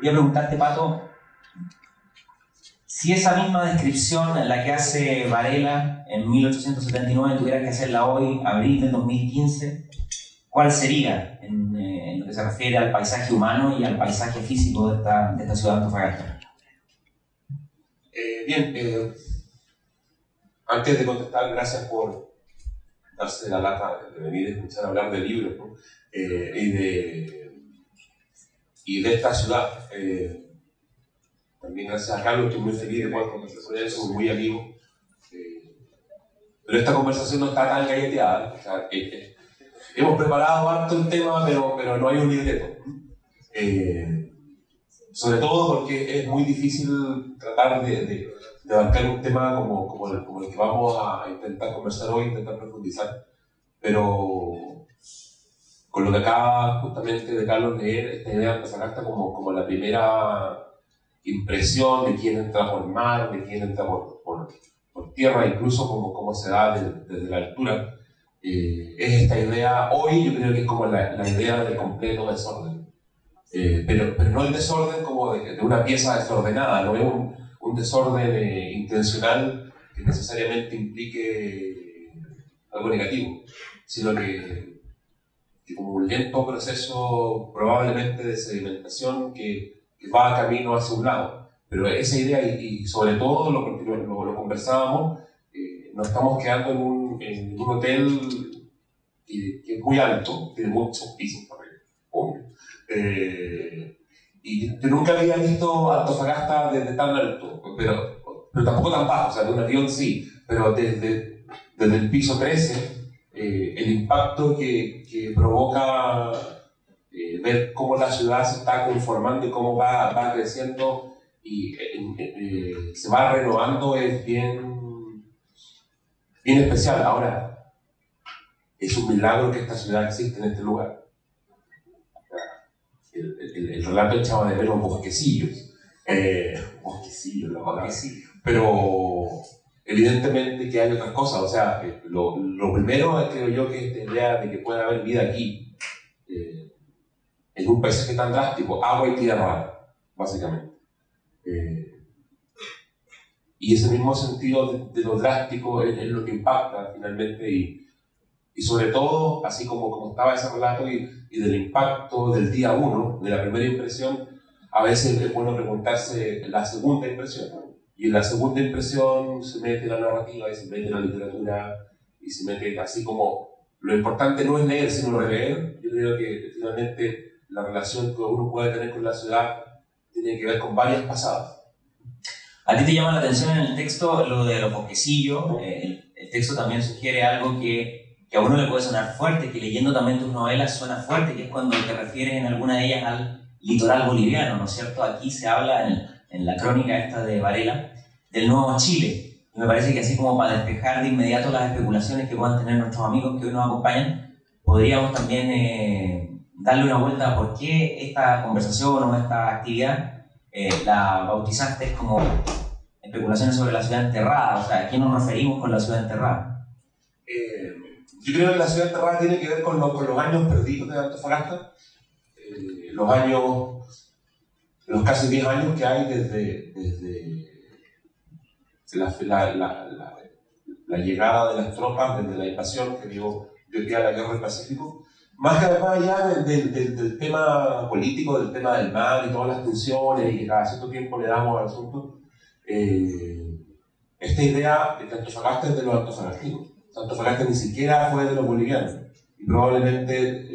Quería preguntarte, Pato, si esa misma descripción, la que hace Varela en 1879, tuvieras que hacerla hoy, abril de 2015, ¿cuál sería en lo que se refiere al paisaje humano y al paisaje físico de esta ciudad de Antofagasta? Antes de contestar, gracias por darse la lata de venir a escuchar hablar de libros, ¿no? y de esta ciudad. También gracias a Carlos, estoy muy feliz de poder conversar con él, somos muy amigos. Pero esta conversación no está tan galleteada. O sea, hemos preparado harto el tema, pero no hay un libreto. Sobre todo porque es muy difícil tratar de abarcar un tema como el que vamos a intentar conversar hoy, intentar profundizar, pero con lo que acaba justamente de Carlos leer, esta idea de Antofagasta como la primera impresión de quién entra por mar, de quién entra por tierra, incluso como se da desde la altura, es esta idea, hoy yo creo que es como la idea del completo desorden, pero no el desorden como de una pieza desordenada, no es un desorden intencional que necesariamente implique algo negativo, sino que como un lento proceso probablemente de sedimentación que va camino hacia un lado. Pero esa idea, y sobre todo lo conversábamos, nos estamos quedando en un hotel que es muy alto, tiene muchos pisos para arriba, obvio. Y yo nunca había visto Antofagasta desde tan alto, pero tampoco tan bajo, o sea, de un avión sí, pero desde el piso 13, el impacto que provoca ver cómo la ciudad se está conformando y cómo va creciendo y se va renovando es bien especial. Ahora, es un milagro que esta ciudad existe en este lugar. El relato echaba de ver los bosquecillos, pero evidentemente que hay otras cosas. O sea, lo primero creo yo que es esta idea de que puede haber vida aquí, en un paisaje tan drástico, agua y tierra, básicamente. Y ese mismo sentido de lo drástico es lo que impacta finalmente y sobre todo, así como estaba ese relato y del impacto del día uno, de la primera impresión, a veces es bueno preguntarse la segunda impresión, ¿no? Y en la segunda impresión se mete la narrativa y se mete la literatura y se mete así como... Lo importante no es leer, sino releer. Yo creo que finalmente la relación que uno puede tener con la ciudad tiene que ver con varias pasadas. A ti te llama la atención en el texto lo de los bosquecillos. El texto también sugiere algo que a uno le puede sonar fuerte, que leyendo también tus novelas suena fuerte, que es cuando te refieres en alguna de ellas al litoral boliviano, ¿no es cierto? Aquí se habla en la crónica esta de Varela del Nuevo Chile. Y me parece que así como para despejar de inmediato las especulaciones que puedan tener nuestros amigos que hoy nos acompañan, podríamos también darle una vuelta a por qué esta conversación o esta actividad la bautizaste como especulaciones sobre la ciudad enterrada. O sea, ¿a qué nos referimos con la ciudad enterrada? Yo creo que la ciudad enterrada tiene que ver con los años perdidos de Antofagasta, los casi 10 años que hay desde la llegada de las tropas, desde la invasión que dio pie a la guerra del Pacífico, más que además ya del tema político, del tema del mar y todas las tensiones y que cada cierto tiempo le damos al asunto, esta idea de que Antofagasta es de los antofagastinos. Antofagasta ni siquiera fue de los bolivianos y probablemente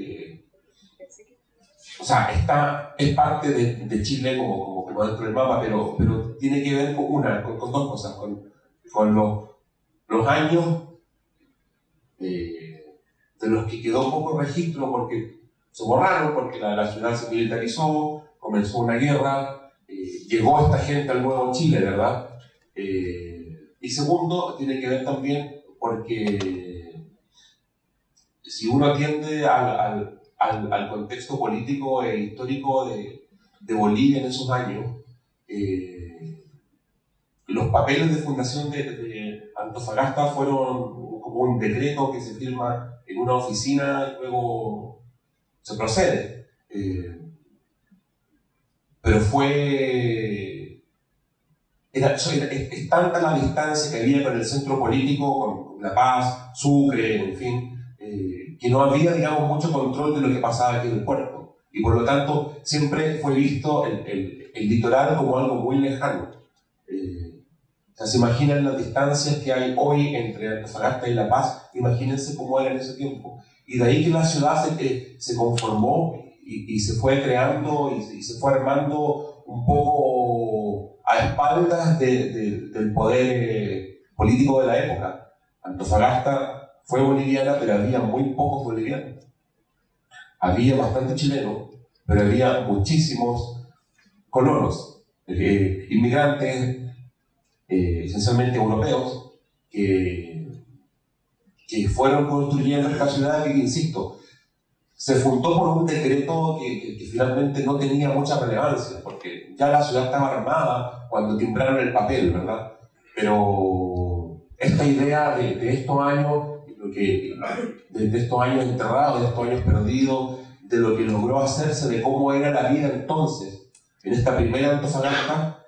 es parte de Chile como dentro del mapa, pero tiene que ver con dos cosas, con los años de los que quedó poco registro porque se borraron, porque la ciudad se militarizó, comenzó una guerra, llegó esta gente al Nuevo Chile, ¿verdad? Y segundo, tiene que ver también porque si uno atiende al contexto político e histórico de Bolivia en esos años, los papeles de fundación de Antofagasta fueron como un decreto que se firma en una oficina y luego se procede. Pero fue... Es tanta la distancia que había con el centro político, con La Paz, Sucre, en fin, que no había, digamos, mucho control de lo que pasaba aquí en el puerto. Y por lo tanto, siempre fue visto el litoral como algo muy lejano. Se imaginan las distancias que hay hoy entre Antofagasta y La Paz, imagínense cómo era en ese tiempo. Y de ahí que la ciudad se conformó y se fue creando y se fue armando un poco a espaldas del poder político de la época. Antofagasta fue boliviana, pero había muy pocos bolivianos. Había bastante chileno, pero había muchísimos colonos, inmigrantes, esencialmente europeos, que fueron construyendo esta ciudad que, insisto, se fundó por un decreto que finalmente no tenía mucha relevancia, porque ya la ciudad estaba armada cuando timbraron el papel, ¿verdad? Pero esta idea de estos años, de estos años enterrados, de estos años perdidos, de lo que logró hacerse, de cómo era la vida entonces, en esta primera Antofagasta,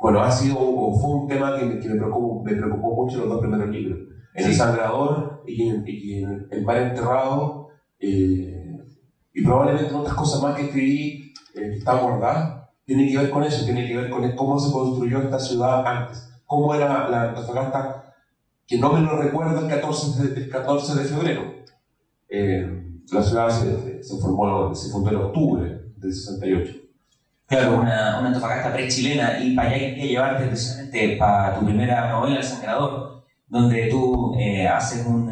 bueno, fue un tema que me preocupó mucho los dos primeros libros. En El Sangrador y en El Mar Enterrado, y probablemente otras cosas más que escribí, que está abordada, tiene que ver con eso, tiene que ver con cómo se construyó esta ciudad antes, cómo era la Antofagasta, que no me lo recuerdo el 14 de febrero. La ciudad se fundó en octubre del 68. Claro, una Antofagasta pre-chilena, y para allá quería llevarte precisamente para tu primera novela, El Sangrador, donde tú haces un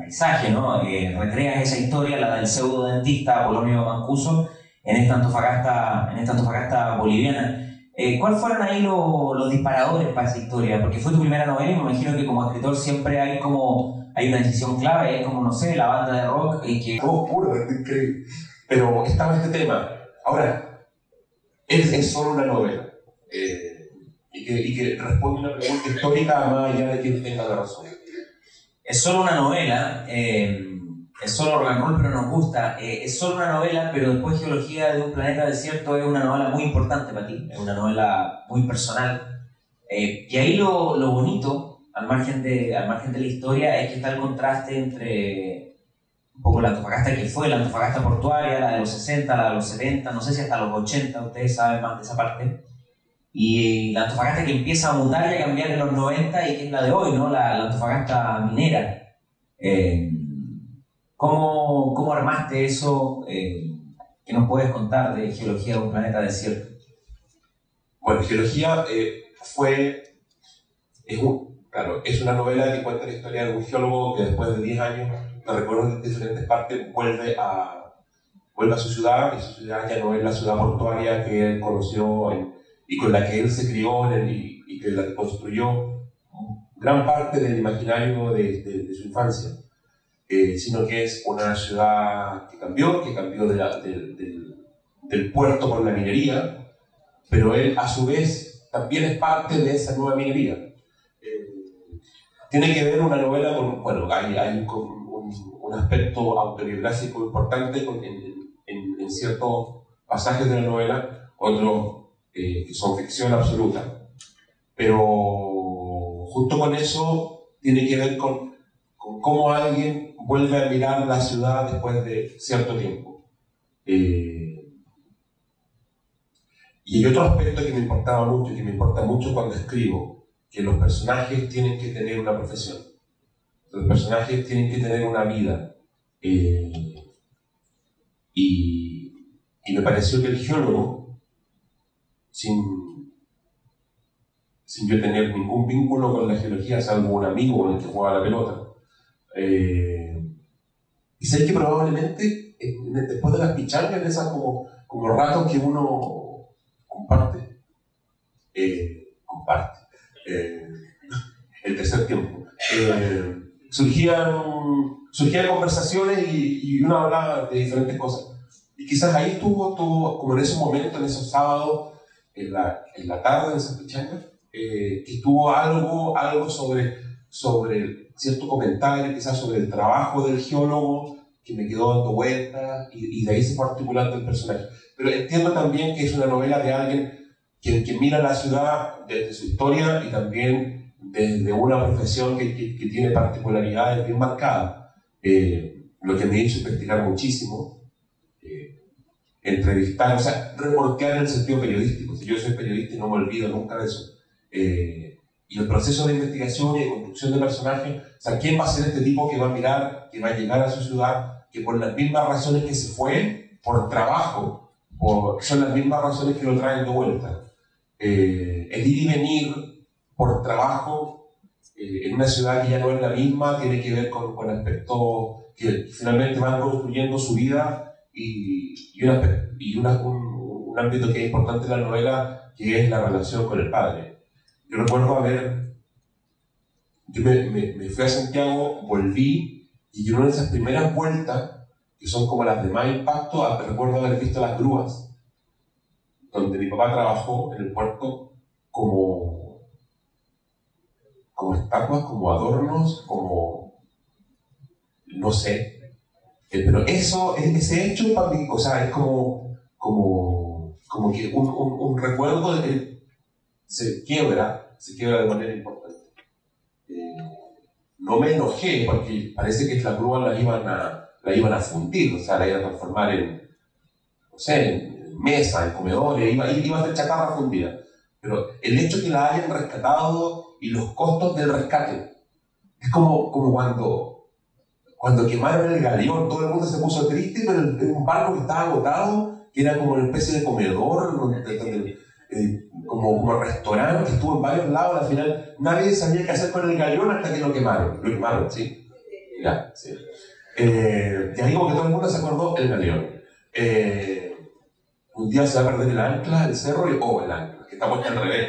paisaje, ¿no? Recreas esa historia, la del pseudo dentista Polonio Mancuso, en esta Antofagasta boliviana. ¿Cuáles fueron ahí los disparadores para esa historia? Porque fue tu primera novela y me imagino que como escritor siempre hay una decisión clave, es como, no sé, la banda de rock. Todo puro, increíble. Pero estaba este tema. Ahora, es solo una novela, y que responde una pregunta histórica más allá de quien tenga la razón. Es solo una novela, es solo rock and roll, pero nos gusta. Es solo una novela, pero después Geología de un planeta desierto es una novela muy importante para ti, es una novela muy personal. Y ahí lo bonito, al margen de la historia, es que está el contraste entre... un poco la Antofagasta que fue, la Antofagasta portuaria, la de los 60, la de los 70, no sé si hasta los 80, ustedes saben más de esa parte, y la Antofagasta que empieza a mutar y a cambiar en los 90 y que es la de hoy, ¿no? La Antofagasta minera. ¿Cómo armaste eso? ¿Qué nos puedes contar de Geología de un planeta desierto? Bueno, Geología es una novela que cuenta la historia de un geólogo que después de 10 años... me recuerdo que en diferentes partes vuelve a su ciudad, y su ciudad ya no es la ciudad portuaria que él conoció y con la que él se crió y que la construyó gran parte del imaginario de su infancia, sino que es una ciudad que cambió del puerto con la minería, pero él a su vez también es parte de esa nueva minería. Tiene que ver una novela con, bueno, hay un aspecto autobiográfico importante en ciertos pasajes de la novela, otros que son ficción absoluta. Pero junto con eso tiene que ver con cómo alguien vuelve a mirar la ciudad después de cierto tiempo. Y hay otro aspecto que me importaba mucho y que me importa mucho cuando escribo, que los personajes tienen que tener una profesión. Los personajes tienen que tener una vida, y me pareció que el geólogo, sin yo tener ningún vínculo con la geología, salvo un amigo con el que jugaba la pelota, y sé que probablemente después de las pichangas, de esas como ratos que uno comparte el tercer tiempo, Surgían conversaciones y uno hablaba de diferentes cosas. Y quizás ahí estuvo como en esos momentos, en esos sábados, en la tarde de esas pichangas, estuvo algo sobre cierto comentario, quizás sobre el trabajo del geólogo, que me quedó dando vueltas, y de ahí se fue articulando el personaje. Pero entiendo también que es una novela de alguien que mira la ciudad desde su historia y también desde una profesión que tiene particularidades bien marcadas. Lo que me hizo investigar muchísimo, entrevistar, o sea, reportear en el sentido periodístico. Si yo soy periodista y no me olvido nunca de eso. Y el proceso de investigación y de construcción de personajes, o sea, ¿quién va a ser este tipo que va a mirar, que va a llegar a su ciudad, que por las mismas razones que se fue, por trabajo, son las mismas razones que lo traen de vuelta? El ir y venir por trabajo en una ciudad que ya no es la misma tiene que ver con aspectos que finalmente van construyendo su vida y un ámbito que es importante en la novela, que es la relación con el padre. Yo recuerdo yo me fui a Santiago, volví, y en una de esas primeras vueltas, que son como las de más impacto, recuerdo haber visto las grúas, donde mi papá trabajó en el puerto como estatuas, como adornos, como... no sé. Pero eso, ese hecho, para mí, o sea, es como que un recuerdo de... se quiebra de manera importante. No me enojé porque parece que las grúas la iban a fundir, o sea, la iban a transformar en, no sé, en mesa, en comedores, iba a ser chatarra fundida. Pero el hecho que la hayan rescatado y los costos del rescate, es como cuando quemaron el galeón, todo el mundo se puso triste, pero en un barco que estaba agotado, que era como una especie de comedor, como restaurante que estuvo en varios lados. Al final nadie sabía qué hacer con el galeón hasta que lo quemaron, ¿sí? Ya, sí. Y ahí como que todo el mundo se acordó el galeón. Un día se va a perder el ancla, el cerro el ancla, que está puesta al revés.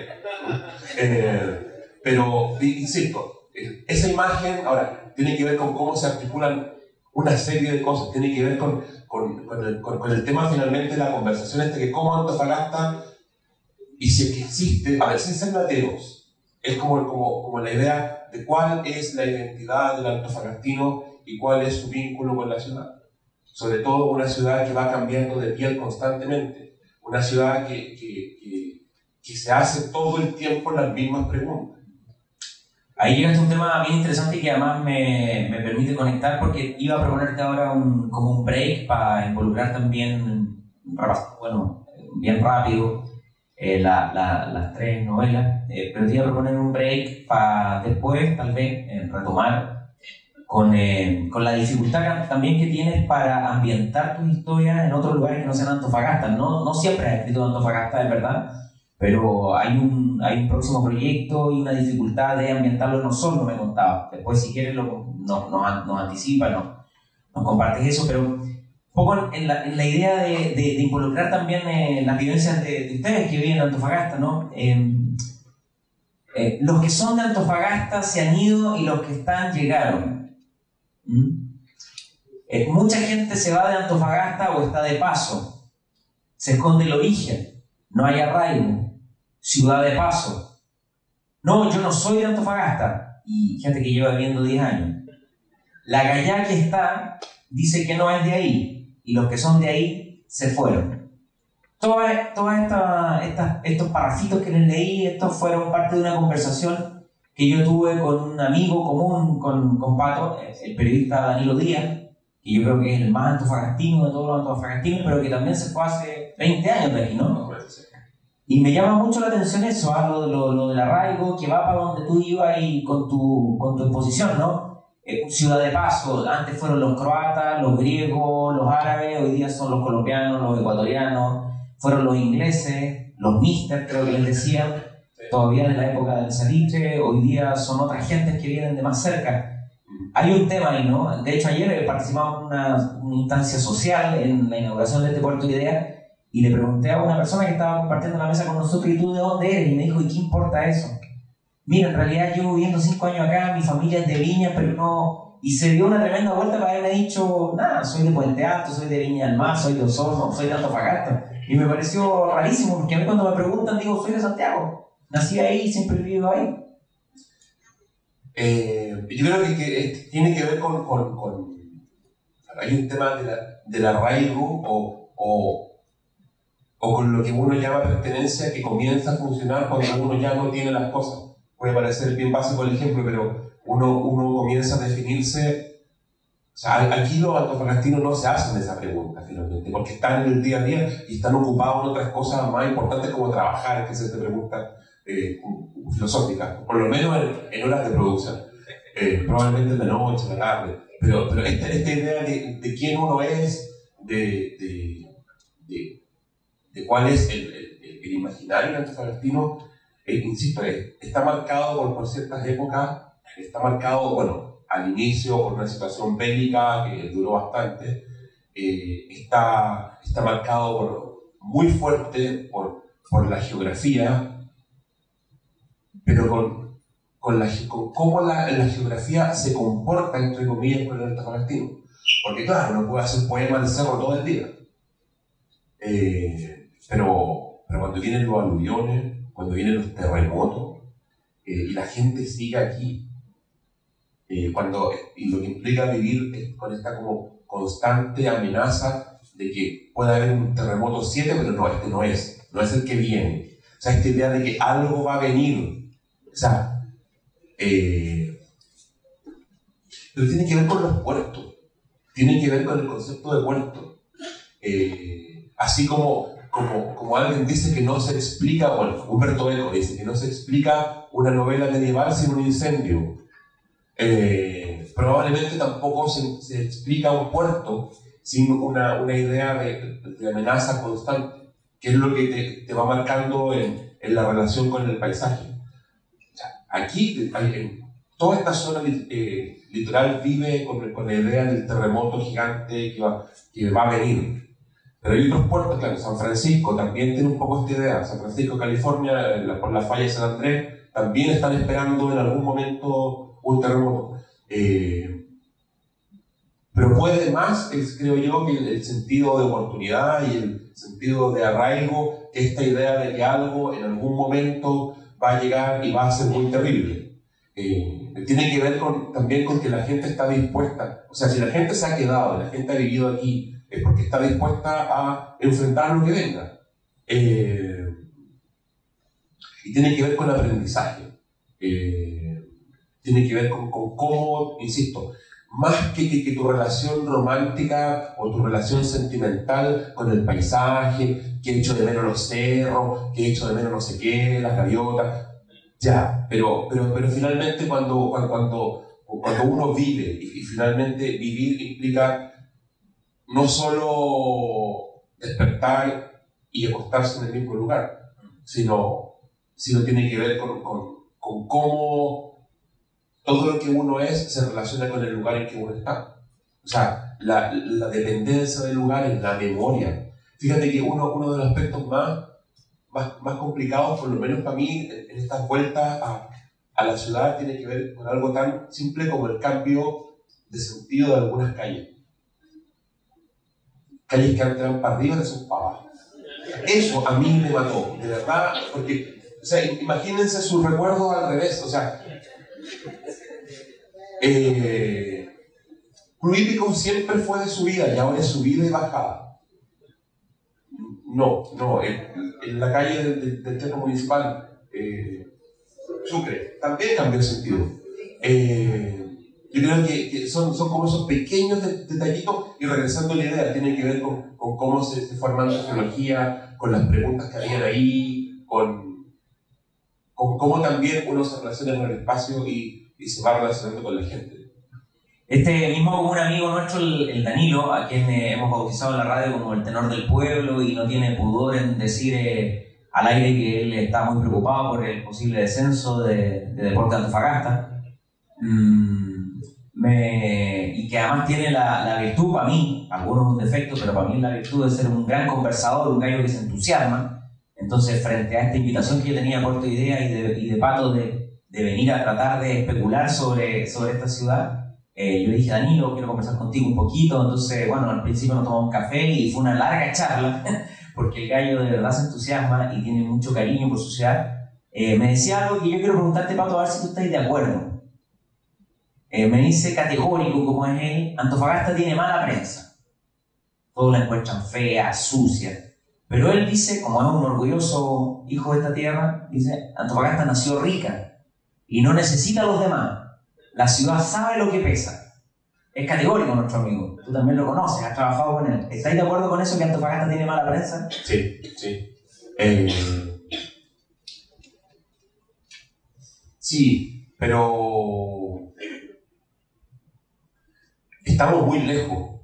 Pero, insisto, esa imagen ahora tiene que ver con cómo se articulan una serie de cosas, tiene que ver con el tema finalmente de la conversación que cómo Antofagasta. Y si es que existe, a ver, sin ser lateros, es como la idea de cuál es la identidad del antofagastino y cuál es su vínculo con la ciudad. Sobre todo una ciudad que va cambiando de piel constantemente, una ciudad que se hace todo el tiempo las mismas preguntas. Ahí llegaste a un tema bien interesante que además me permite conectar, porque iba a proponerte ahora como un break para involucrar también, bueno, bien rápido, las tres novelas, pero te iba a proponer un break para después tal vez retomar con la dificultad también que tienes para ambientar tus historias en otros lugares que no sean Antofagasta. No siempre has escrito Antofagasta, es verdad, pero hay un próximo proyecto y una dificultad de ambientarlo en Osorno, me contabas. Después, si quieres, nos anticipa, nos compartes eso, pero poco en la idea de involucrar también las vivencias de ustedes que viven en Antofagasta, ¿no? Los que son de Antofagasta se han ido y los que están llegaron. Mucha gente se va de Antofagasta o está de paso. Se esconde el origen. No hay arraigo. Ciudad de paso. No, yo no soy de Antofagasta. Y gente que lleva viviendo 10 años. La gallá que está dice que no es de ahí. Y los que son de ahí se fueron. Todos estos parrafitos que les leí, estos fueron parte de una conversación que yo tuve con un amigo común, con Pato, el periodista Danilo Díaz, que yo creo que es el más antofagastino de todos los antofagastinos, pero que también se fue hace 20 años de aquí, ¿no? Y me llama mucho la atención eso, lo del arraigo, que va para donde tú ibas y con tu exposición, ¿no? Ciudad de paso. Antes fueron los croatas, los griegos, los árabes, hoy día son los colombianos, los ecuatorianos, fueron los ingleses, los mister, creo que les decían, todavía en la época del salitre, hoy día son otras gentes que vienen de más cerca. Hay un tema ahí, ¿no? De hecho, ayer participamos en una instancia social en la inauguración de este Puerto de Ideas y le pregunté a una persona que estaba compartiendo la mesa con nosotros, ¿y tú de dónde eres? Y me dijo, ¿y qué importa eso? Mira, en realidad llevo viviendo 5 años acá, mi familia es de Viña, pero no... Y se dio una tremenda vuelta para haberme dicho, nada, soy de Puente Alto, soy de Viña del Mar, soy de Osorno, soy de Antofagasta. Y me pareció rarísimo, porque a mí cuando me preguntan, digo, soy de Santiago. Nací ahí, siempre he vivido ahí. Yo creo que tiene que ver con hay un tema del arraigo o con lo que uno llama pertenencia que comienza a funcionar cuando uno ya no tiene las cosas. Puede parecer bien básico el ejemplo, pero uno comienza a definirse. O sea, aquí los antofagastinos no se hacen esa pregunta finalmente, porque están en el día a día y están ocupados en otras cosas más importantes como trabajar, que es esta pregunta filosófica, por lo menos en horas de producción, probablemente en la noche, en la tarde. Pero esta idea de quién uno es, de cuál es el imaginario antofagastino, insisto, está marcado por ciertas épocas, está marcado, bueno, al inicio por una situación bélica que duró bastante, está marcado muy fuerte por la geografía, pero con cómo la geografía se comporta, entre comillas, con el antofagastino. Porque claro, uno puede hacer poemas de cerro todo el día, pero cuando vienen los aluviones, cuando vienen los terremotos, y la gente sigue aquí, y lo que implica vivir es con esta como constante amenaza de que puede haber un terremoto 7, pero no, este no es el que viene. O sea, esta idea de que algo va a venir, o sea, pero tiene que ver con los puertos, tiene que ver con el concepto de puerto. Así como alguien dice que no se explica, bueno, Humberto Eco dice que no se explica una novela medieval sin un incendio. Probablemente tampoco se explica un puerto sin una idea de amenaza constante, que es lo que te va marcando en la relación con el paisaje. Aquí, toda esta zona litoral vive con la idea del terremoto gigante que va a venir. Pero hay otros puertos, claro, San Francisco también tiene un poco esta idea. San Francisco, California, por la falla de San Andrés, también están esperando en algún momento un terremoto. Pero puede más, creo yo, que el sentido de oportunidad y el sentido de arraigo, esta idea de que algo en algún momento va a llegar y va a ser muy terrible. Tiene que ver también con que la gente está dispuesta, o sea, si la gente se ha quedado, la gente ha vivido aquí, es porque está dispuesta a enfrentar lo que venga. Y tiene que ver con el aprendizaje, tiene que ver con cómo, insisto, más que tu relación romántica o tu relación sentimental con el paisaje, que echo de menos los cerros, que echo de menos no sé qué, las gaviotas, ya, pero finalmente cuando uno vive, y finalmente vivir implica no solo despertar y acostarse en el mismo lugar, sino tiene que ver con cómo todo lo que uno es se relaciona con el lugar en que uno está. O sea, la dependencia del lugar es la memoria. Fíjate que uno de los aspectos más complicados, por lo menos para mí, en estas vueltas a la ciudad, tiene que ver con algo tan simple como el cambio de sentido de algunas calles. Calles que antes eran para arriba, que son para abajo. Eso a mí me mató, de verdad, porque, o sea, imagínense sus recuerdos al revés, o sea, Político siempre fue de subida y ahora es subida y bajada. No, en la calle del centro municipal, Sucre, también cambió el sentido. Yo creo que son como esos pequeños detallitos, y regresando a la idea, tiene que ver con cómo se forma la sociología, con las preguntas que habían ahí, con cómo también uno se relaciona con el espacio y se va relacionando con la gente. Este mismo común amigo nuestro, el Danilo, a quien hemos bautizado en la radio como el tenor del pueblo, y no tiene pudor en decir al aire que él está muy preocupado por el posible descenso de Deporte de Antofagasta, y que además tiene la virtud, para mí, algunos un defecto, pero para mí la virtud de ser un gran conversador, un gallo que se entusiasma. Entonces, frente a esta invitación que yo tenía a Puerto de Ideas y de Pato de venir a tratar de especular sobre esta ciudad, yo le dije, Danilo, quiero conversar contigo un poquito. Entonces, bueno, al principio nos tomamos un café y fue una larga charla, porque el gallo de verdad se entusiasma y tiene mucho cariño por su ciudad. Me decía algo que yo quiero preguntarte, Pato, a ver si tú estás de acuerdo. me dice categórico como es él, Antofagasta tiene mala prensa. Todos la encuentran fea, sucia. Pero él dice, como es un orgulloso hijo de esta tierra, dice, Antofagasta nació rica y no necesita a los demás. La ciudad sabe lo que pesa. Es categórico nuestro amigo. Tú también lo conoces, has trabajado con él. ¿Estáis de acuerdo con eso, que Antofagasta tiene mala prensa? Sí, sí. Sí, pero estamos muy lejos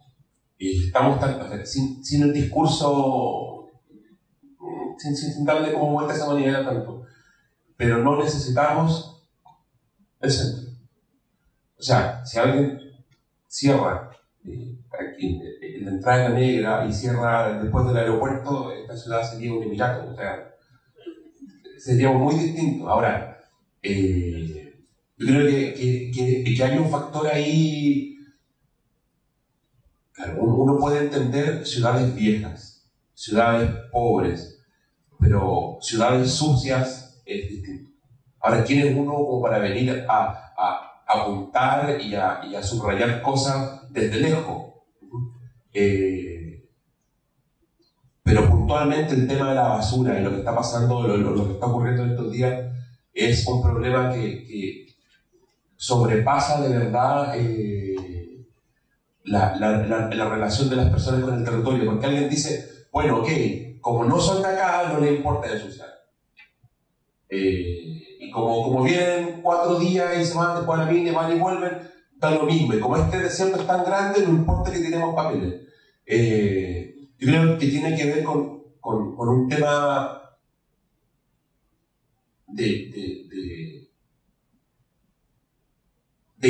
y estamos tan, sin el discurso, sin darle como vuelta a esa manera tanto, pero no necesitamos el centro. O sea, si alguien cierra aquí, en la entrada de la Negra y cierra después del aeropuerto, esta ciudad sería un emirato, o sea, seríamos muy distintos. Ahora, yo creo que hay un factor ahí. Claro, uno puede entender ciudades viejas, ciudades pobres, pero ciudades sucias es distinto. Ahora, ¿quién es uno como para venir a apuntar y a subrayar cosas desde lejos? Pero puntualmente el tema de la basura y lo que está pasando, lo que está ocurriendo en estos días, es un problema que sobrepasa de verdad la relación de las personas con el territorio. Porque alguien dice, bueno, ok, como no son de acá, no les importa ensuciar. Y como vienen 4 días y se van después a la mina, van y vuelven, da lo mismo. Y como este desierto es tan grande, no importa que tenemos papeles. Yo creo que tiene que ver con un tema de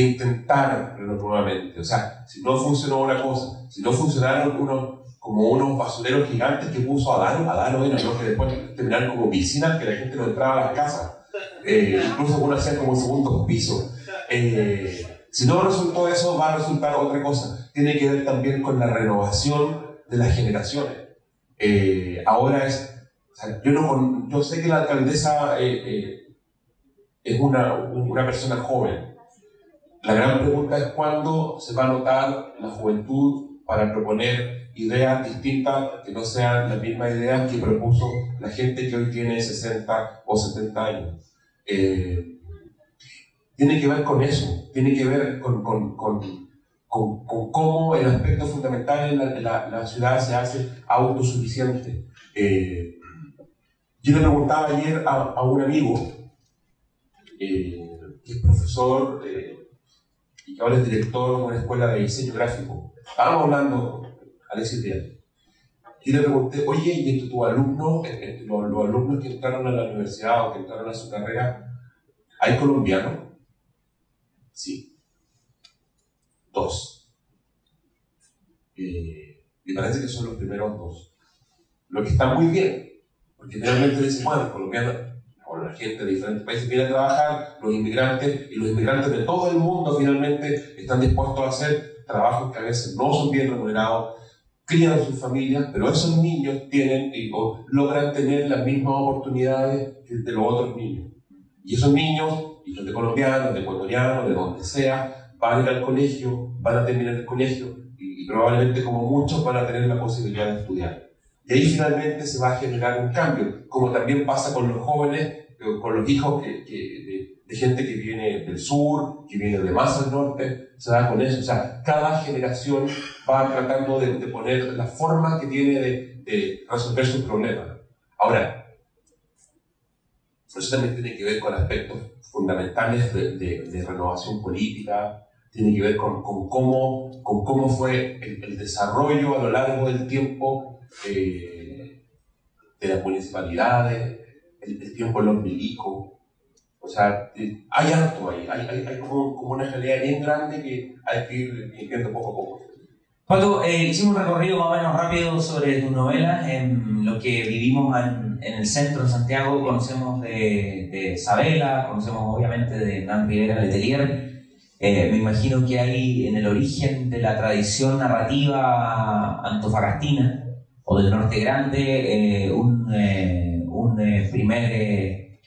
intentarlo nuevamente. O sea, si no funcionó una cosa, si no funcionaron unos basureros gigantes que puso Adán era los que después terminaron como piscinas que la gente no entraba a las casas, incluso algunos hacían como segundos pisos. Si no resultó eso, va a resultar otra cosa. Tiene que ver también con la renovación de las generaciones. Ahora es, o sea, yo sé que la alcaldesa es una persona joven. La gran pregunta es cuándo se va a notar la juventud para proponer ideas distintas que no sean las mismas ideas que propuso la gente que hoy tiene 60 o 70 años. Tiene que ver con eso, tiene que ver con cómo el aspecto fundamental en la ciudad se hace autosuficiente. Yo le preguntaba ayer a un amigo que es profesor y que ahora es director de una escuela de diseño gráfico. Estábamos hablando, Alexis Díaz. Yo le pregunté, oye, ¿y los alumnos que entraron a la universidad o que entraron a su carrera, hay colombianos? Sí. 2. Me parece que son los primeros 2. Lo que está muy bien. Porque generalmente dicen, bueno, los colombianos, o la gente de diferentes países viene a trabajar, los inmigrantes, y los inmigrantes de todo el mundo finalmente están dispuestos a hacer trabajos que a veces no son bien remunerados, crían a sus familias, pero esos niños logran tener las mismas oportunidades que de los otros niños. Y esos niños, y los de colombianos, de ecuatorianos, de donde sea, van a ir al colegio, van a terminar el colegio, y probablemente como muchos van a tener la posibilidad de estudiar. Y ahí finalmente se va a generar un cambio, como también pasa con los jóvenes, con los hijos de gente que viene del sur, que viene de más al norte, se da con eso. O sea, cada generación va tratando de poner la forma que tiene de resolver sus problemas. Ahora, eso también tiene que ver con aspectos fundamentales de renovación política. Tiene que ver con cómo fue el desarrollo a lo largo del tiempo de las municipalidades, el tiempo de los milicos. O sea, hay harto ahí, hay como una jalea bien grande que hay que ir limpiando poco a poco. Pato, hicimos un recorrido más o menos rápido sobre tus novelas, en lo que vivimos en el centro de Santiago. Conocemos de Sabella, conocemos obviamente de Hernán Rivera Letelier. Me imagino que hay en el origen de la tradición narrativa antofagastina o del Norte Grande un primer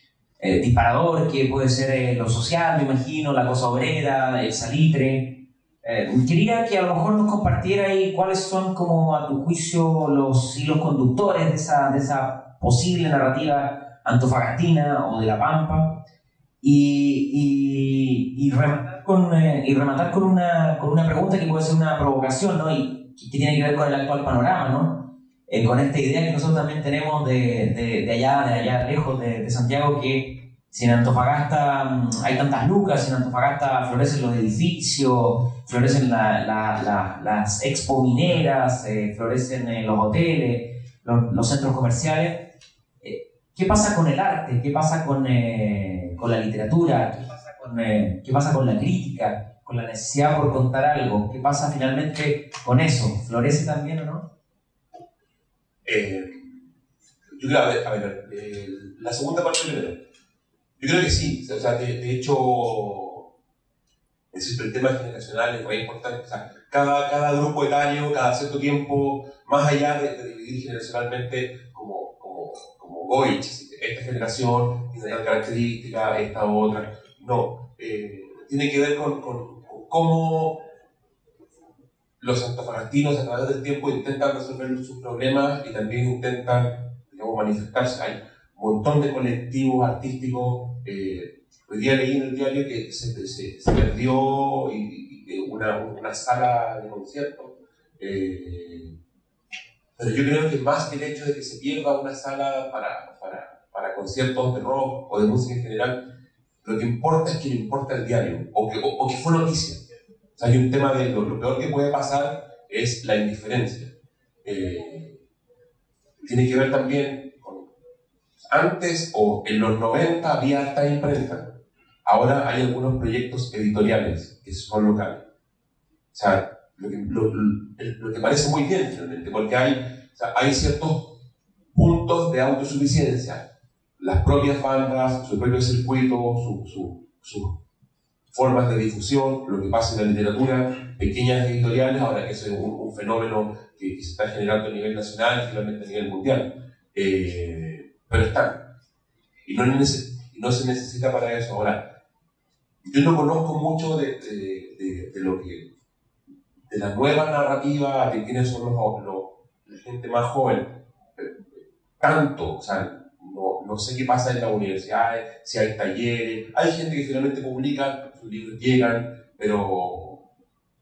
disparador, que puede ser lo social, me imagino, la cosa obrera, el salitre. Quería que a lo mejor nos compartiera ahí cuáles son, como a tu juicio, los hilos conductores de esa posible narrativa antofagastina o de La Pampa, y rematar con una pregunta que puede ser una provocación, ¿no? Y que tiene que ver con el actual panorama, ¿no? Con esta idea que nosotros también tenemos de allá lejos de Santiago, que si en Antofagasta hay tantas lucas, si en Antofagasta florecen los edificios, florecen las expo mineras, florecen los hoteles, los centros comerciales, ¿qué pasa con el arte? ¿Qué pasa con la literatura? ¿Qué pasa con la crítica? Con la necesidad por contar algo. ¿Qué pasa finalmente con eso? ¿Florece también o no? Yo creo, a ver, la segunda parte primero. Yo creo que sí. O sea, de hecho, el tema generacional es muy importante. O sea, cada grupo etario, cada cierto tiempo, más allá de dividir generacionalmente como Goich, esta generación tiene tal característica, esta otra. No. Tiene que ver con cómo los antofagastinos a través del tiempo intentan resolver sus problemas y también intentan, digamos, manifestarse. Hay un montón de colectivos artísticos. Hoy día leí en el diario que se perdió una sala de concierto. Pero yo creo que más que el hecho de que se pierda una sala para conciertos de rock o de música en general, lo que importa es que le importa el diario, o que fue noticia. O sea, hay un tema de lo peor que puede pasar es la indiferencia. Tiene que ver también con... Antes, o en los 90, había harta imprenta. Ahora hay algunos proyectos editoriales que son locales. O sea, lo que parece muy bien, finalmente, porque hay ciertos puntos de autosuficiencia. Las propias bandas, su propio circuito, sus formas de difusión, lo que pasa en la literatura, pequeñas editoriales, ahora que eso es un fenómeno que se está generando a nivel nacional y finalmente a nivel mundial. Pero están. Y no se necesita para eso. Ahora, yo no conozco mucho de lo que... de la nueva narrativa que tienen la gente más joven. Tanto, o sea... No sé qué pasa en las universidades, si hay talleres, hay gente que finalmente publica, sus libros llegan, pero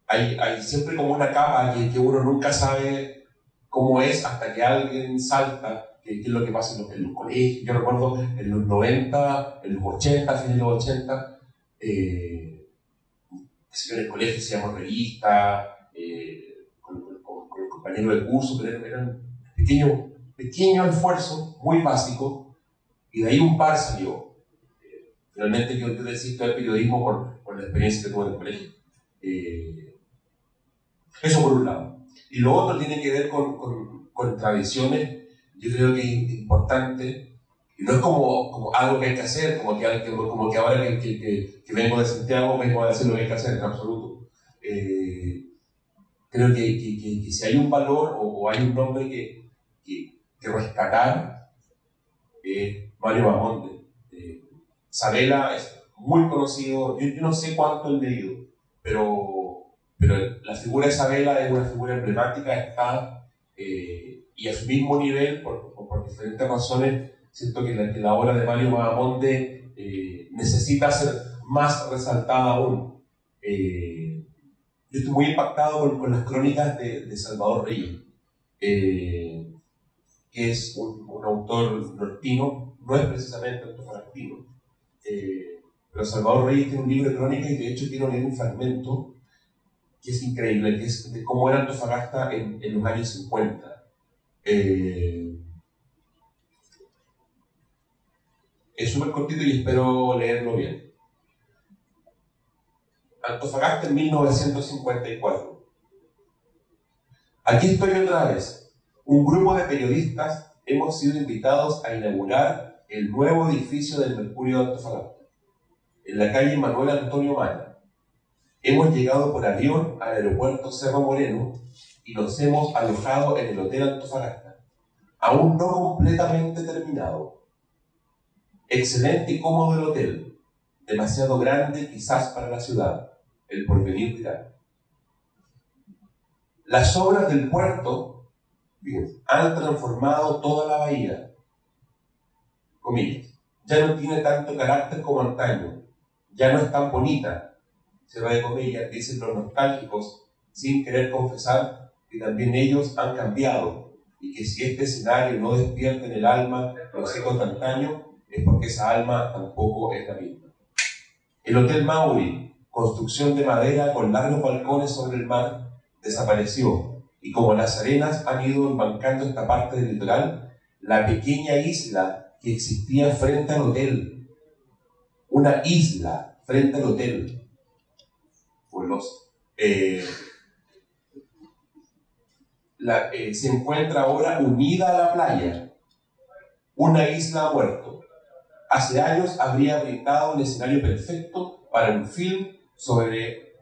hay siempre como una capa que uno nunca sabe cómo es hasta que alguien salta, que es lo que pasa en los colegios. Yo recuerdo en los 90, en los 80, fines de los 80, en el colegio hacíamos revistas, con los compañeros de curso, pero eran pequeño esfuerzo, muy básico, y de ahí un par salió. Finalmente yo desisto del periodismo por la experiencia que tuve en el colegio. Eso por un lado. Y lo otro tiene que ver con tradiciones. Yo creo que es importante, y no es como algo que hay que hacer, como que ahora que vengo de Santiago, vengo a hacer lo que hay que hacer, en absoluto. Creo que si hay un valor o hay un nombre que rescatar, Mario Bajonte. Sabella es muy conocido, yo no sé cuánto he leído, pero la figura de Sabella es una figura emblemática, está, y a su mismo nivel, por diferentes razones, siento que la obra de Mario Magamonte necesita ser más resaltada aún. Yo estoy muy impactado con las crónicas de Salvador Reyes, que es un autor nortino, no es precisamente antofagastino, pero Salvador Reyes tiene un libro de crónicas y de hecho quiero leer un fragmento que es increíble, que es de cómo era Antofagasta en los años 50. Es súper cortito y espero leerlo bien. Antofagasta en 1954. Aquí estoy otra vez. Un grupo de periodistas hemos sido invitados a inaugurar el nuevo edificio del Mercurio de Antofagasta, en la calle Manuel Antonio Maya. Hemos llegado por avión al aeropuerto Cerro Moreno y nos hemos alojado en el Hotel Antofagasta, aún no completamente terminado. Excelente y cómodo el hotel, demasiado grande quizás para la ciudad, el porvenir dirá. Las obras del puerto han transformado toda la bahía, comillas, ya no tiene tanto carácter como antaño, ya no es tan bonita, se va de comillas, dicen los nostálgicos, sin querer confesar que también ellos han cambiado y que si este escenario no despierta en el alma los ecos de antaño, es porque esa alma tampoco es la misma. El Hotel Maui, construcción de madera con largos balcones sobre el mar, desapareció y como las arenas han ido embancando esta parte del litoral, la pequeña isla que existía frente al hotel, una isla frente al hotel, pueblos, se encuentra ahora unida a la playa, una isla a muerto. Hace años habría brindado un escenario perfecto para un film sobre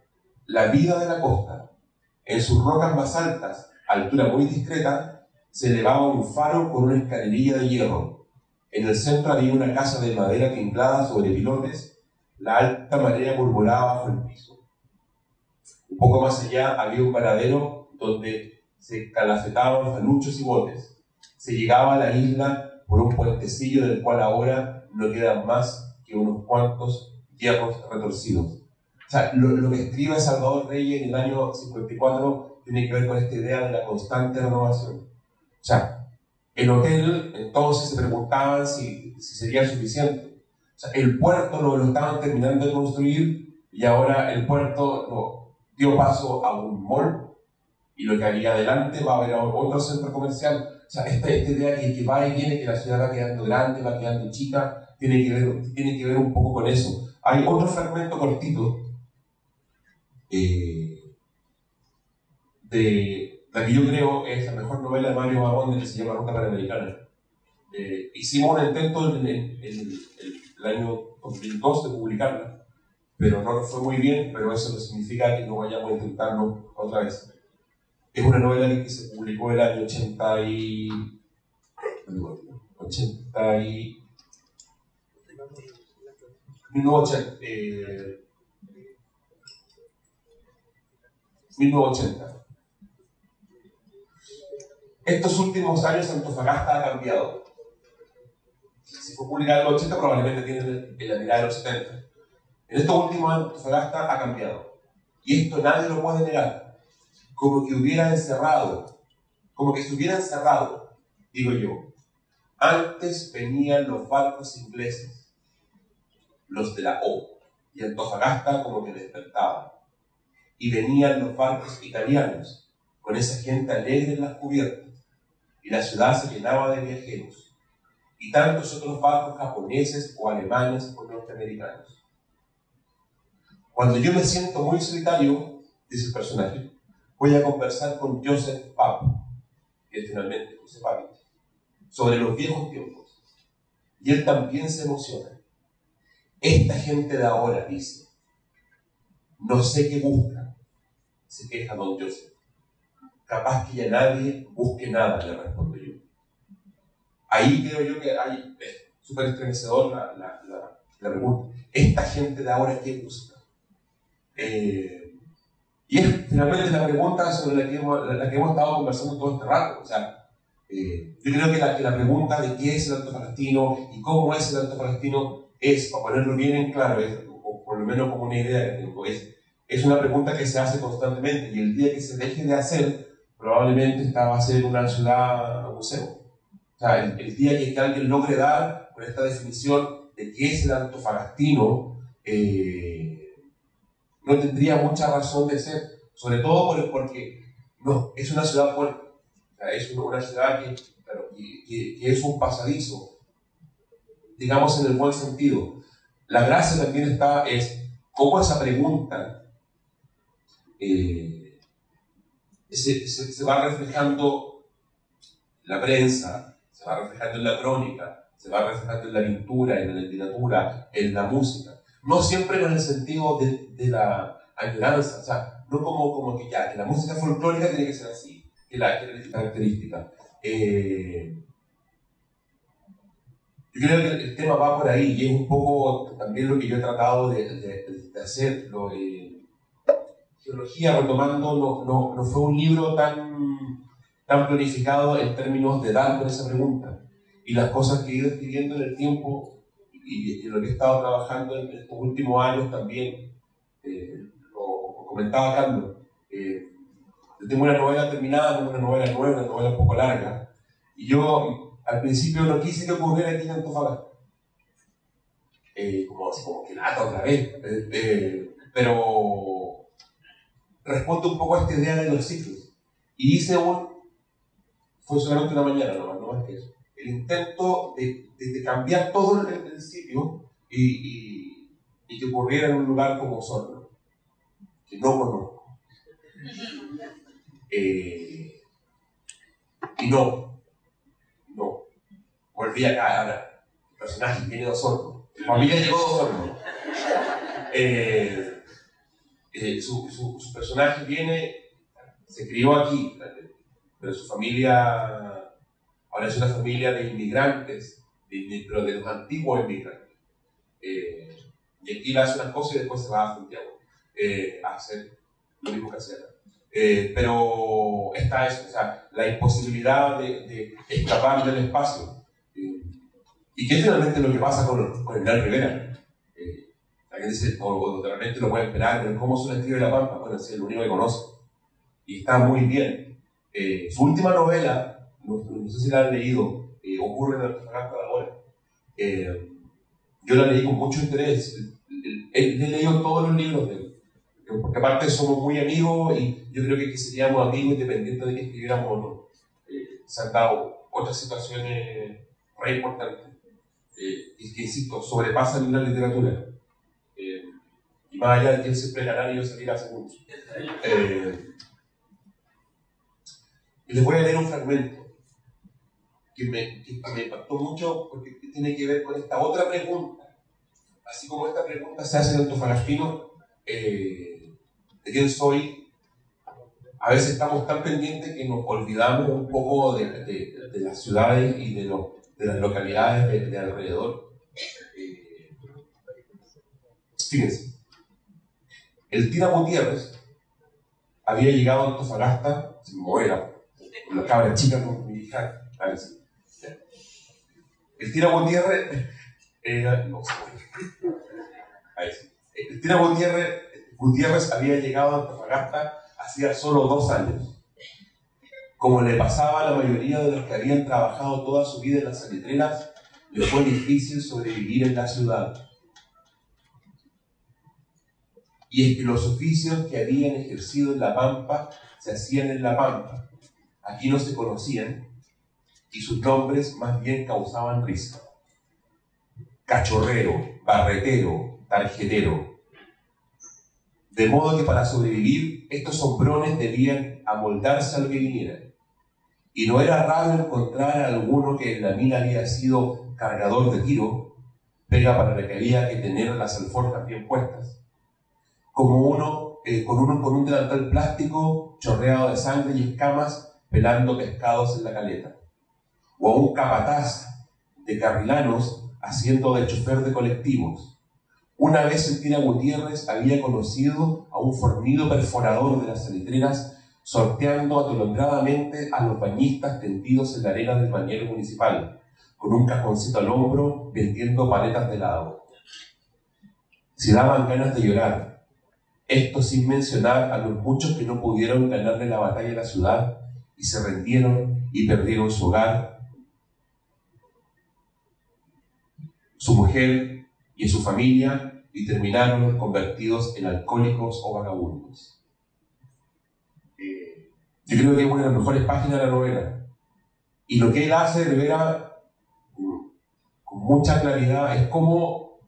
la vida de la costa. En sus rocas más altas, a altura muy discreta, se elevaba un faro con una escalerilla de hierro. En el centro había una casa de madera tinglada sobre pilotes, la alta marea murmuraba bajo el piso. Un poco más allá había un paradero donde se calafetaban faluchos y botes. Se llegaba a la isla por un puentecillo del cual ahora no quedan más que unos cuantos hierros retorcidos. O sea, lo que escribe Salvador Reyes en el año 54 tiene que ver con esta idea de la constante renovación. O sea, el hotel, entonces se preguntaban si sería suficiente. O sea, el puerto lo estaban terminando de construir y ahora el puerto dio paso a un mall y lo que había adelante va a haber otro centro comercial. O sea, esta idea que va y viene, que la ciudad va quedando grande, va quedando chica, tiene que ver un poco con eso. Hay otro fragmento cortito de la que yo creo es la mejor novela de Mario Bajonte, que se llama Ruta para la Americana. Hicimos un intento el año 2002 de publicarla, pero no fue muy bien, pero eso no significa que no vayamos a intentarlo otra vez. Es una novela que se publicó el año 1980. Estos últimos años Antofagasta ha cambiado. Si fue publicado en los 80, probablemente tiene la mirada de los 70. En estos últimos años Antofagasta ha cambiado. Y esto nadie lo puede negar. Como que estuviera encerrado, digo yo. Antes venían los barcos ingleses, los de la O, y Antofagasta como que despertaba. Y venían los barcos italianos, con esa gente alegre en las cubiertas, y la ciudad se llenaba de viajeros, y tantos otros barcos japoneses o alemanes o norteamericanos. Cuando yo me siento muy solitario, dice el personaje, voy a conversar con Joseph Papi, que finalmente José Papi, sobre los viejos tiempos, y él también se emociona. Esta gente de ahora, dice, no sé qué busca. Se queja don Joseph. Capaz que ya nadie busque nada, le respondo yo. Ahí creo yo que hay, es súper estremecedor la pregunta. ¿Esta gente de ahora qué busca? Y es finalmente la pregunta sobre la que hemos estado conversando todo este rato. O sea, yo creo que la pregunta de qué es el antofagastino y cómo es el antofagastino es, para ponerlo bien en claro, es, o por lo menos como una idea que tengo, es una pregunta que se hace constantemente y el día que se deje de hacer, probablemente esta va a ser una ciudad museo. O sea, el día que alguien logre dar con esta definición de qué es el antofagastino, no tendría mucha razón de ser, sobre todo porque no, es una ciudad fuerte, o sea, es una ciudad que es un pasadizo, digamos en el buen sentido. La gracia también está es cómo esa pregunta se va reflejando la prensa, se va reflejando en la crónica, se va reflejando en la pintura, en la literatura, en la música. No siempre con el sentido de la añoranza, o sea, no como que ya, que la música folclórica tiene que ser así, que es la característica. Yo creo que el tema va por ahí y es un poco también lo que yo he tratado de hacer. Geología Retomando no fue un libro tan planificado en términos de dar con esa pregunta. Y las cosas que he ido escribiendo en el tiempo y lo que he estado trabajando en estos últimos años también, lo comentaba Carlos, tengo una novela terminada, tengo una novela nueva, una novela un poco larga. Y yo al principio no quise que ocurriera aquí en Antofagasta. Como que nada, otra vez. Pero respondo un poco a esta idea de los ciclos. Y hice fue solamente una mañana, no más que eso. El intento de cambiar todo el sitio y que ocurriera en un lugar como Sorno, que no conozco. Y no volví acá. Ahora el personaje viene de Osorno, mi familia llegó de Osorno, su personaje se crió aquí, pero su familia ahora es una familia de inmigrantes, pero de los antiguos inmigrantes, y aquí le hace unas cosas y después se va a Santiago a hacer lo mismo que hacía acá. Pero está eso, o sea, la imposibilidad de escapar del espacio. Y que es realmente lo que pasa con Hernán Rivera. Alguien dice, o realmente lo puede esperar, pero ¿cómo se le escribe La Pampa? Bueno, es el único que conoce. Y está muy bien. Su última novela, no sé si la han leído, ocurre en Antofagasta de ahora. Yo la leí con mucho interés. He leído todos los libros de él. Porque aparte somos muy amigos y yo creo que seríamos amigos independientes de que escribiéramos o no. Se han dado otras situaciones re importantes que, insisto, sobrepasan la literatura. Y más allá de que él siempre ganara y yo saliera segundo. Les voy a leer un fragmento que me impactó mucho porque tiene que ver con esta otra pregunta. Así como esta pregunta se hace en Antofagastino, de quién soy, a veces estamos tan pendientes que nos olvidamos un poco de las ciudades y de las localidades de alrededor. Fíjense, el Tira Gutiérrez había llegado a Antofagasta, como era, una cabra chica con mi hija. A ver, sí. El Tira Gutiérrez era. No, a ver, sí. El Tira Gutiérrez había llegado a Antofagasta hacía solo 2 años. Como le pasaba a la mayoría de los que habían trabajado toda su vida en las salitreras, le fue difícil sobrevivir en la ciudad. Y es que los oficios que habían ejercido en La Pampa se hacían en La Pampa. Aquí no se conocían y sus nombres más bien causaban risa. Cachorrero, barretero, tarjetero. De modo que para sobrevivir, estos sombrones debían amoldarse a lo que viniera. Y no era raro encontrar a alguno que en la mina había sido cargador de tiro, pega para la que había que tener las alforjas bien puestas. Como uno con un delantal plástico chorreado de sangre y escamas pelando pescados en la caleta. O a un capataz de carrilanos haciendo de chofer de colectivos. Una vez el Tira Gutiérrez había conocido a un fornido perforador de las salitreras sorteando atolondradamente a los bañistas tendidos en la arena del bañero municipal, con un cajoncito al hombro vendiendo paletas de helado. Se daban ganas de llorar, esto sin mencionar a los muchos que no pudieron ganarle la batalla a la ciudad y se rendieron y perdieron su hogar, su mujer y su familia, y terminaron convertidos en alcohólicos o vagabundos. Yo creo que es una de las mejores páginas de la novela. Y lo que él hace, Rivera, con mucha claridad, es cómo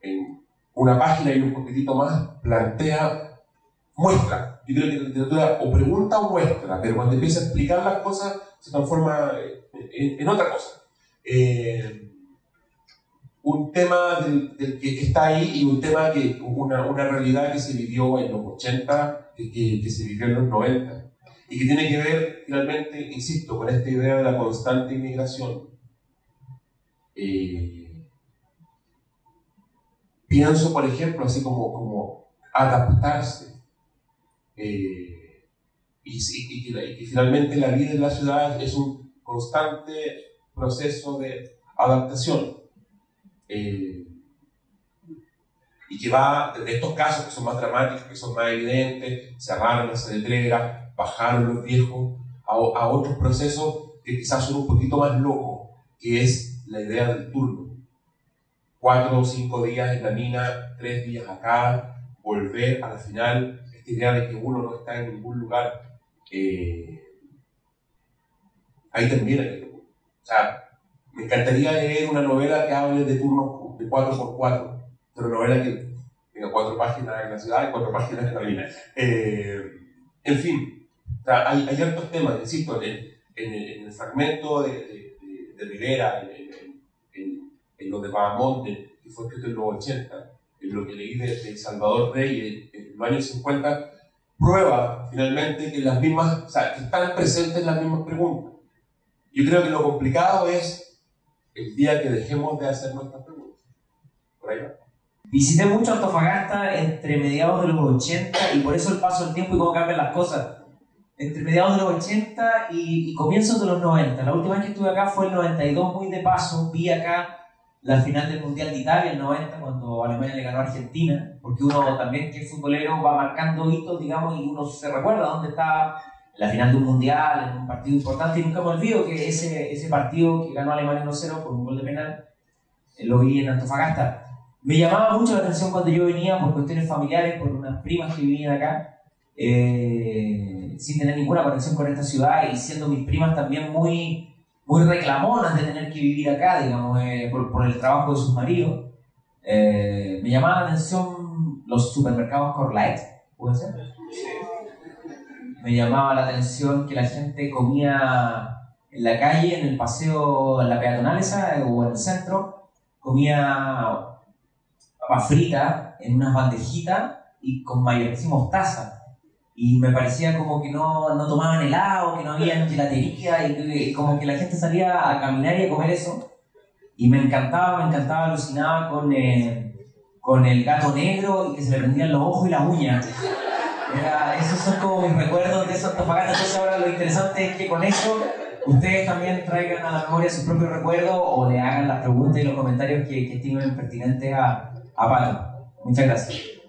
en una página y un poquitito más plantea, muestra. Yo creo que la literatura o pregunta o muestra, pero cuando empieza a explicar las cosas se transforma en otra cosa. Un tema del que está ahí y un tema que una realidad que se vivió en los 80, que se vivió en los 90 y que tiene que ver, finalmente, insisto, con esta idea de la constante inmigración Pienso, por ejemplo, así como adaptarse, y que finalmente la vida en la ciudad es un constante proceso de adaptación, y que va de estos casos que son más dramáticos, que son más evidentes, se agarran, se entregan, bajaron los viejos, a otros procesos que quizás son un poquito más locos, que es la idea del turno. 4 o 5 días en la mina, 3 días acá, volver a la final, esta idea de que uno no está en ningún lugar, ahí también hay que... O sea, me encantaría leer una novela que hable de turnos de 4x4, pero novela que tenga 4 páginas en la ciudad y 4 páginas en la mina. En fin, o sea, hay hartos temas, insisto, en el fragmento de Rivera, en lo de Magamonte, que fue escrito en los 80, en lo que leí de Salvador Reyes en los años 50, prueba finalmente que las mismas, o sea, que están presentes las mismas preguntas. Yo creo que lo complicado es el día que dejemos de hacer nuestras preguntas. Por ahí va. Visité mucho Antofagasta entre mediados de los 80, y por eso el paso del tiempo y cómo cambian las cosas. Entre mediados de los 80 y comienzos de los 90. La última vez que estuve acá fue el 92, muy de paso. Vi acá la final del Mundial de Italia, el 90, cuando Alemania le ganó a Argentina. Porque uno también, que es futbolero, va marcando hitos, digamos, y uno se recuerda dónde está... la final de un mundial, en un partido importante, y nunca me olvido que ese partido que ganó Alemania 1-0 por un gol de penal, lo vi en Antofagasta. Me llamaba mucho la atención cuando yo venía por cuestiones familiares, por unas primas que vivían acá, sin tener ninguna conexión con esta ciudad, y siendo mis primas también muy, muy reclamonas de tener que vivir acá, digamos, por el trabajo de sus maridos. Me llamaba la atención los supermercados Corlite, ¿puede ser? Me llamaba la atención que la gente comía en la calle, en el paseo, en la peatonal esa, o en el centro, comía papas fritas en unas bandejitas y con mayonesa y mostaza. Y me parecía como que no tomaban helado, que no había gelatería, y como que la gente salía a caminar y a comer eso. Y me encantaba, alucinaba con el gato negro y que se le prendían los ojos y las uñas. Esos son como mis recuerdos de esa Antofagasta. Entonces ahora lo interesante es que con eso ustedes también traigan a la memoria sus propios recuerdos, o le hagan las preguntas y los comentarios que estimen pertinentes a Pato. Muchas gracias.